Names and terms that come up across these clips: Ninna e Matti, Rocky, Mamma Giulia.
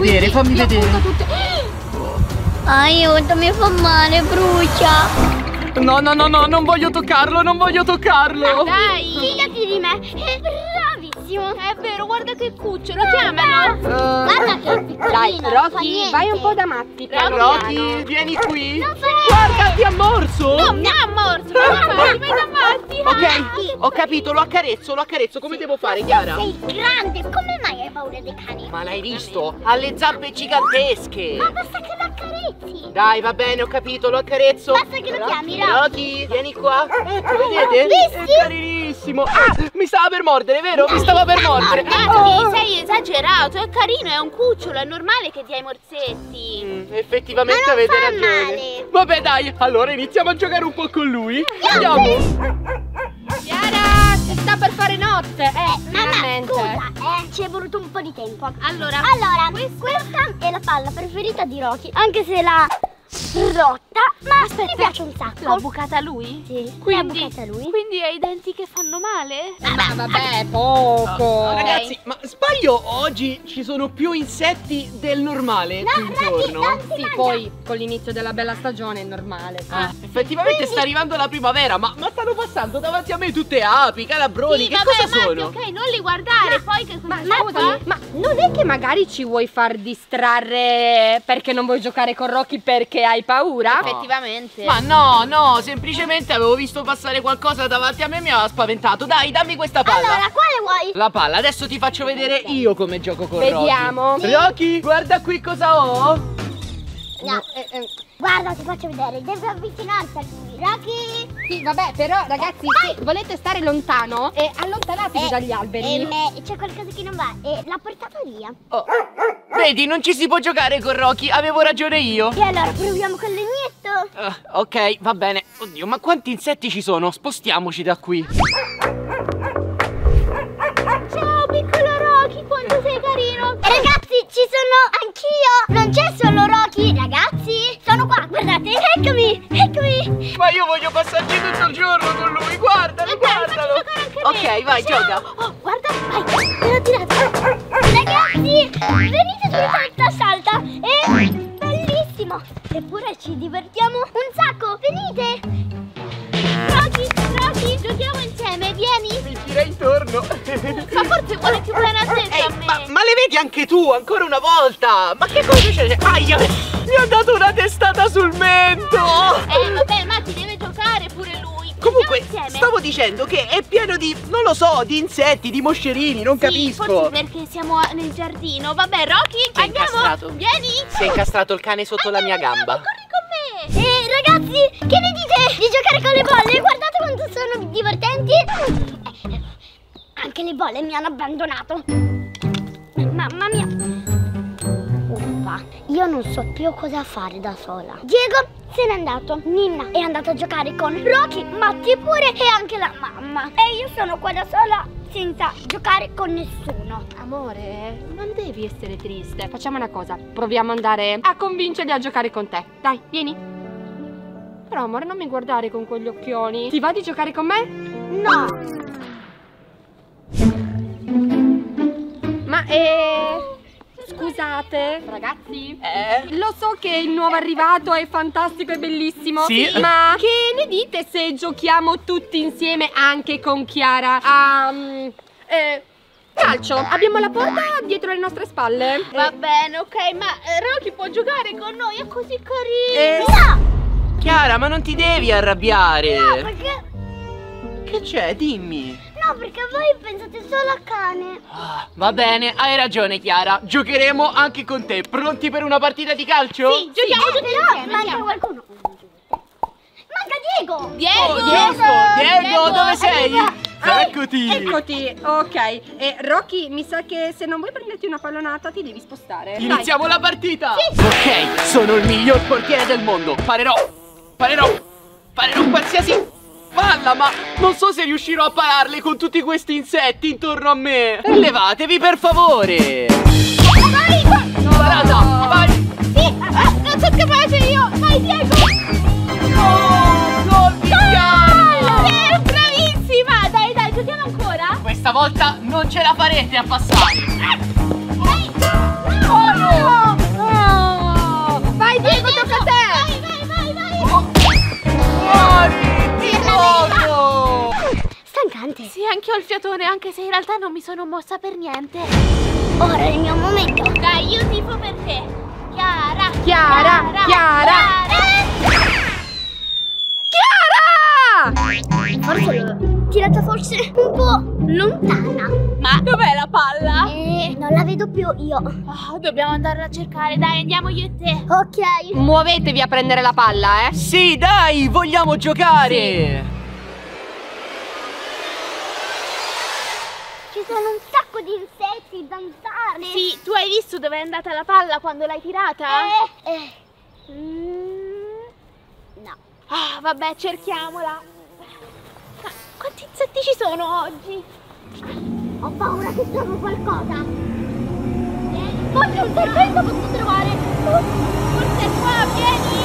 vedere, fammi vedere. Aiuto, mi fa male, brucia. No, no, no, no, non voglio toccarlo, non voglio toccarlo. Dai, fidati di me, è bravissimo. È vero, guarda che cucciolo, chiamalo. Guarda che piccolino. Dai, Rocky, vai un po' da Matti. Rocky, vieni qui. Guarda, ti ha morso. No, mi ha morso, vai da Matti. Ok, ho capito, lo accarezzo, come devo fare, Chiara? Sei grande, come mai hai paura dei cani? Ma l'hai visto? Ha le zampe gigantesche. Ma basta che lo accarezzi. Dai, va bene, ho capito, lo accarezzo. Basta che lo chiami. Rocky, vieni qua. Ecco, vedete? Visti? È carinissimo. Ah, mi stava per mordere, vero? Mi stava per mordere. Rocky, sei esagerato. È carino, è un cucciolo. È normale che dia i morsetti. Effettivamente avete ragione. Male. Vabbè, dai. Allora iniziamo a giocare un po' con lui. Andiamo. Chiara, si sta per fare notte. Finalmente. Mamma, scusa, ci è voluto un po' di tempo. Allora questa è la palla preferita di Rocky. Anche se la... rotta, ma aspetta, mi piace un sacco. L'ha bucata lui? Sì, quindi hai i denti che fanno male? Ma vabbè, poco. Ragazzi, ma sbaglio, oggi ci sono più insetti del normale. Sì, poi con l'inizio della bella stagione è normale. Effettivamente quindi... sta arrivando la primavera, ma stanno passando davanti a me tutte api, calabroni, sì, che vabbè, cosa sono? Ok, non li guardare, poi che cosa sono? Ma non è che magari ci vuoi far distrarre perché non vuoi giocare con Rocky perché hai paura? Effettivamente. Ma no, semplicemente avevo visto passare qualcosa davanti a me e mi aveva spaventato. Dai, dammi questa palla. Allora, quale vuoi? La palla, adesso ti faccio vedere io come gioco con Rocky. Vediamo. Rocky, guarda qui cosa ho. Guarda, ti faccio vedere, devi avvicinarti a lui. Rocky! Sì, vabbè, però ragazzi, se volete stare lontano, allontanatevi dagli alberi. C'è qualcosa che non va, l'ha portato via. Vedi, non ci si può giocare con Rocky, avevo ragione io. E allora proviamo con l'agnetto. Ok, va bene. Oddio, ma quanti insetti ci sono? Spostiamoci da qui. Ciao, piccolo Rocky, quanto sei carino. Ragazzi, ci sono anch'io. Non c'è solo Rocky, ragazzi. Sono qua, guardate, eccomi, eccomi. Ma io voglio passarci tutto il giorno con lui, guardalo, guardalo. Ok, vai, gioca. Oh, guarda, vai, me l'ho tirato. Ragazzi, venite qui, salta. È bellissimo. Eppure ci divertiamo un sacco, venite. Rocky, giochiamo insieme, vieni. Mi gira intorno. Ma forse vuole più bene a te che a me. Ma le vedi anche tu, ancora una volta. Ma che cosa c'è? Aia. Mi ha dato una testata sul mento! Vabbè, ma ti deve giocare pure lui. Comunque, stavo dicendo che è pieno di, non lo so, di insetti, di moscerini, non capisco. Forse perché siamo nel giardino. Vabbè, Rocky, andiamo! Incastrato. Vieni! Si è incastrato il cane sotto la mia gamba. Corri con me! Ragazzi, che ne dite di giocare con le bolle? Guardate quanto sono divertenti! Anche le bolle mi hanno abbandonato. Mamma mia! Io non so più cosa fare da sola. Diego se n'è andato, Ninna è andata a giocare con Rocky, Matti pure e anche la mamma. E io sono qua da sola senza giocare con nessuno. Amore, non devi essere triste. Facciamo una cosa, proviamo ad andare a convincerli a giocare con te. Dai, vieni. Però amore, non mi guardare con quegli occhioni. Ti va di giocare con me? No. Scusate, ragazzi, lo so che il nuovo arrivato è fantastico e bellissimo. Sì. Ma che ne dite se giochiamo tutti insieme anche con Chiara a... calcio? Abbiamo la porta dietro le nostre spalle. Va bene, ok, ma Rocky può giocare con noi, è così carino. No! Chiara, ma non ti devi arrabbiare. No, perché... Che c'è? Dimmi. No, perché voi pensate solo a cane. Va bene, hai ragione Chiara. Giocheremo anche con te. Pronti per una partita di calcio? Sì, giochiamo tutti insieme. Manca qualcuno. Manca Diego. Diego, dove sei? Eccoti. Ok, Rocky, mi sa che se non vuoi prenderti una pallonata ti devi spostare. Iniziamo la partita. Sì. Ok, sono il miglior portiere del mondo. Parerò qualsiasi... palla, ma non so se riuscirò a pararle con tutti questi insetti intorno a me. Levatevi per favore. Vai! Sì, non sono capace io. Vai Diego. Gol di Chiara. Sei bravissima. Dai, giochiamo ancora. Questa volta non ce la farete a passare. Sì, anch'io ho il fiatone, anche se in realtà non mi sono mossa per niente. Ora è il mio momento. Dai, io tifo per te. Chiara! Chiara! Chiara! Chiara! Chiara! Forse l'ho tirata un po' lontana. Ma dov'è la palla? Non la vedo più io. Oh, dobbiamo andarla a cercare, dai, andiamo io e te. Ok. Muovetevi a prendere la palla, eh? Sì, dai, vogliamo giocare! Sì. Ci sono un sacco di insetti, zanzare. Sì, tu hai visto dove è andata la palla quando l'hai tirata? No. Ah, vabbè, cerchiamola. Ma quanti insetti ci sono oggi? Ho paura che trovo qualcosa. Forse un serpente posso trovare. Forse è qua, vieni.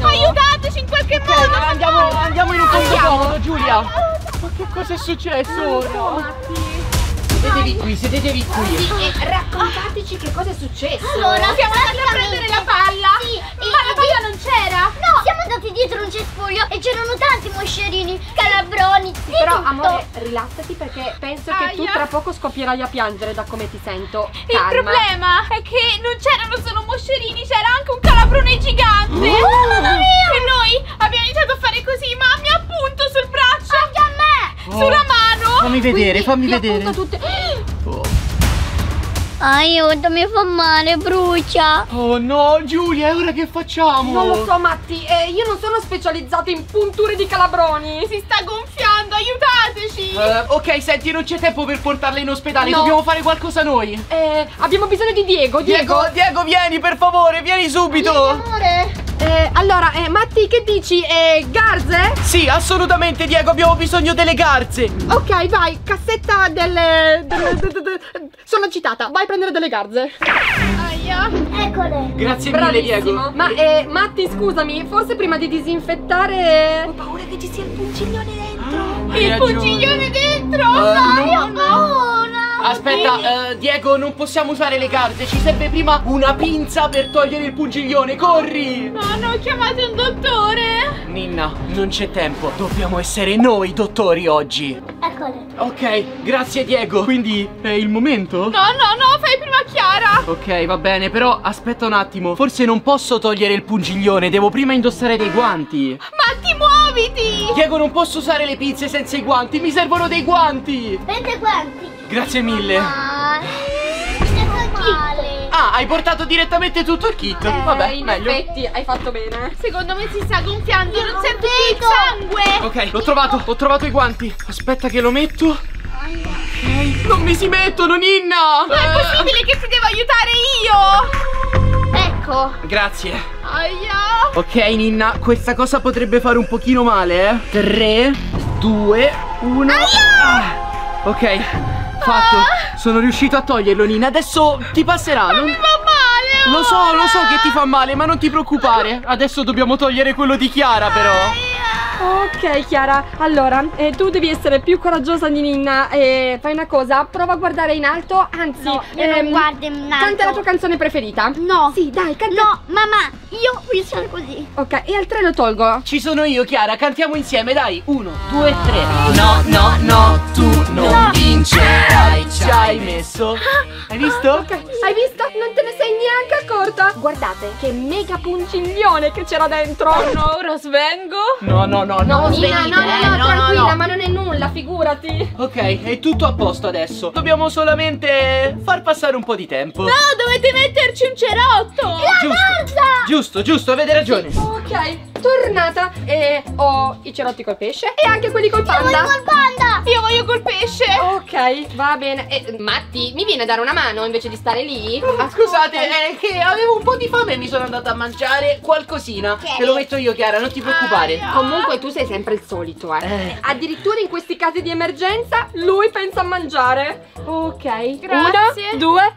Aiutateci in qualche modo! Andiamo in un posto comodo, Giulia! Ma che cosa è successo ora? Sedetevi qui, sedetevi qui! E raccontateci che cosa è successo! Allora, siamo andati a prendere la palla! Sì, ma la palla non c'era! No! Siamo andati dietro un cespuglio e c'erano tanti moscerini, calabroni, sì, però tutto. Amore, rilassati perché penso che tu tra poco scoppierai a piangere da come ti sento. Calma. Il problema è che non c'erano solo moscerini, c'era anche un calabrone gigante! Mamma mia! E noi abbiamo iniziato a fare così, ma mi appunto sul braccio! Anche a me! Sulla mano! Fammi vedere, fammi vedere! Aiuto, mi fa male, brucia. Oh no, Giulia, e ora che facciamo? Non lo so, Matti, io non sono specializzata in punture di calabroni. Si sta gonfiando, aiutateci. Ok, senti, non c'è tempo per portarla in ospedale, dobbiamo fare qualcosa noi. Abbiamo bisogno di Diego. Diego, vieni per favore, vieni subito. Amore. Allora, Matti, che dici? Garze? Sì, assolutamente, Diego, abbiamo bisogno delle garze. Ok, vai, cassetta delle... sono agitata, vai a prendere delle garze. Aia. Eccole. Grazie mille, Diego. Ma, Matti, scusami, forse prima di disinfettare... Ho paura che ci sia il pungiglione dentro. Il pungiglione dentro? No. Aspetta, Diego, non possiamo usare le garze. Ci serve prima una pinza per togliere il pungiglione. Corri! No, no, chiamate un dottore. Ninna, non c'è tempo. Dobbiamo essere noi dottori oggi. Eccole. Ok, grazie Diego. Quindi è il momento? No, no, no, fai prima Chiara. Ok, va bene, però aspetta un attimo. Forse non posso togliere il pungiglione. Devo prima indossare dei guanti. Ma ti muoviti! Diego, non posso usare le pinze senza i guanti. Mi servono dei guanti. Prendi i guanti. Grazie mille. Ah, hai portato direttamente tutto il kit. Vabbè, in effetti hai fatto bene. Secondo me si sta gonfiando. Io non sento più il sangue. Ok, ho trovato i guanti. Aspetta che lo metto. Ok, non mi si mettono, Ninna. Ma è possibile che ti devo aiutare io? Ecco. Grazie. Aia. Ok, Ninna, questa cosa potrebbe fare un pochino male, eh. 3, 2, 1. Ok. Fatto. Sono riuscito a toglierlo, Ninna. Adesso ti passerà. Ma mi fa male. Lo so che ti fa male, ma non ti preoccupare. Adesso dobbiamo togliere quello di Chiara, però. Ok, Chiara. Allora, tu devi essere più coraggiosa di Ninna. Fai una cosa, prova a guardare in alto. Anzi, no, non guardo in alto. Canta la tua canzone preferita. No. Sì, dai, canta. No, mamma, io sono così. Ok, e al 3 lo tolgo. Ci sono io, Chiara. Cantiamo insieme, dai. 1, 2, 3. No, no, no, tu non vincerai. Ci hai messo. Hai visto? Okay. Hai visto? Non te ne sei neanche accorta. Guardate che mega pungiglione che c'era dentro. No, ora svengo. No, Ninna, no, tranquilla, ma non è nulla, figurati. Ok, è tutto a posto adesso. Dobbiamo solamente far passare un po' di tempo. No, dovete metterci un cerotto. Giusto, avete ragione. Ok, tornata. E ho i cerotti col pesce e anche quelli col panda. Io voglio col pesce. Ok, va bene. Matti, mi viene a dare una mano invece di stare lì? Scusate, è che avevo un po' di fame e mi sono andata a mangiare qualcosina. Te lo metto io, Chiara, non ti preoccupare. Comunque tu sei sempre il solito, addirittura in questi casi di emergenza lui pensa a mangiare. Ok, grazie. 1, 2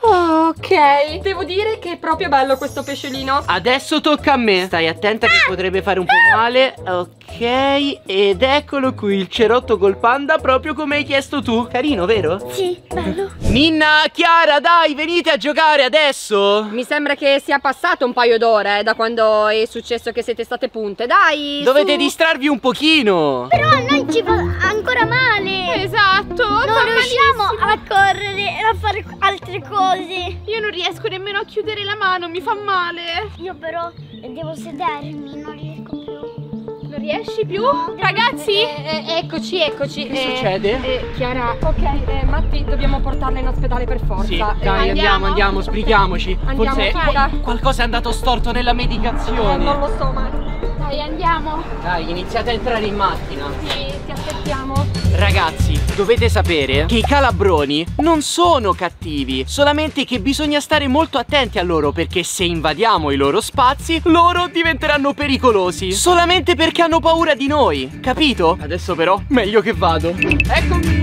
Ok, devo dire che è proprio bello questo pesciolino. Adesso tocca a me. Stai attenta che potrebbe fare un po' male. Ok, ed eccolo qui, il cerotto col panda, proprio come hai chiesto tu. Carino, vero? Sì, bello. Ninna, Chiara, dai, venite a giocare adesso. Mi sembra che sia passato un paio d'ore da quando è successo che siete state punte. Dai, dovete distrarvi un pochino. Però a noi ci fa ancora male. Esatto. Non riusciamo a correre e a fare altre cose. Io non riesco nemmeno a chiudere la mano, mi fa male. Io però devo sedermi, non riesco più. Non riesci più? No, ragazzi, eccoci, eccoci. Che succede? Chiara, ok, Matti, dobbiamo portarla in ospedale per forza. Sì, dai, andiamo, sbrighiamoci. Andiamo, forse Chiara. Qualcosa è andato storto nella medicazione. Non lo so, Matti. Dai, andiamo. Dai, iniziate a entrare in macchina. Sì, ti aspettiamo. Ragazzi, dovete sapere che i calabroni non sono cattivi, solamente che bisogna stare molto attenti a loro, perché se invadiamo i loro spazi, loro diventeranno pericolosi, solamente perché hanno paura di noi, capito? Adesso però, meglio che vado. Eccomi.